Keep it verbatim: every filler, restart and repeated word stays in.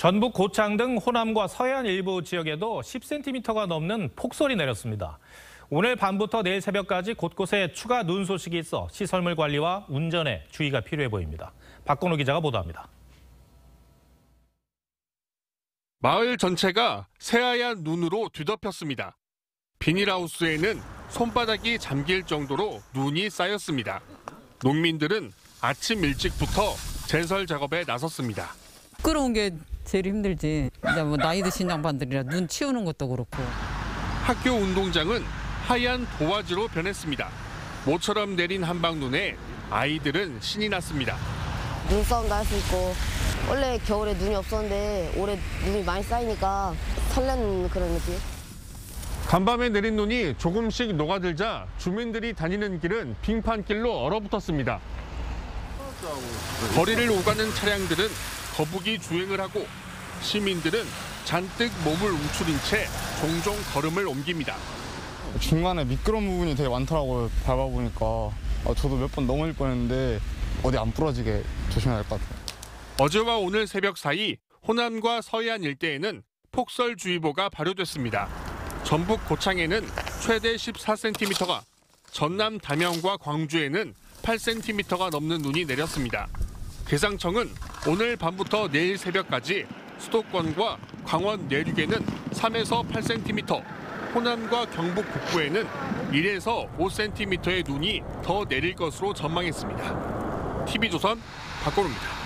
전북 고창 등 호남과 서해안 일부 지역에도 십 센티미터가 넘는 폭설이 내렸습니다. 오늘 밤부터 내일 새벽까지 곳곳에 추가 눈 소식이 있어 시설물 관리와 운전에 주의가 필요해 보입니다. 박건우 기자가 보도합니다. 마을 전체가 새하얀 눈으로 뒤덮였습니다. 비닐하우스에는 손바닥이 잠길 정도로 눈이 쌓였습니다. 농민들은 아침 일찍부터 제설 작업에 나섰습니다. 부끄러운 게 제일 힘들지. 뭐 나이 드신 양반들이라 눈 치우는 것도 그렇고. 학교 운동장은 하얀 도화지로 변했습니다. 모처럼 내린 한방눈에 아이들은 신이 났습니다. 눈싸움도 할 수 있고 원래 겨울에 눈이 없었는데 올해 눈이 많이 쌓이니까 설레는 그런 느낌. 간밤에 내린 눈이 조금씩 녹아들자 주민들이 다니는 길은 빙판길로 얼어붙었습니다. 거리를 오가는 차량들은 거북이 주행을 하고 시민들은 잔뜩 몸을 움츠린 채 종종 걸음을 옮깁니다. 중간에 미끄러운 부분이 되게 많더라고요. 밟아보니까 저도 몇 번 넘어질 뻔했는데 어디 안 부러지게 조심해야 할 것 같아요. 어제와 오늘 새벽 사이 호남과 서해안 일대에는 폭설주의보가 발효됐습니다. 전북 고창에는 최대 십사 센티미터가, 전남 담양과 광주에는 팔 센티미터가 넘는 눈이 내렸습니다. 기상청은 오늘 밤부터 내일 새벽까지 수도권과 강원 내륙에는 삼에서 팔 센티미터, 호남과 경북 북부에는 일에서 오 센티미터의 눈이 더 내릴 것으로 전망했습니다. 티비조선 박건우입니다.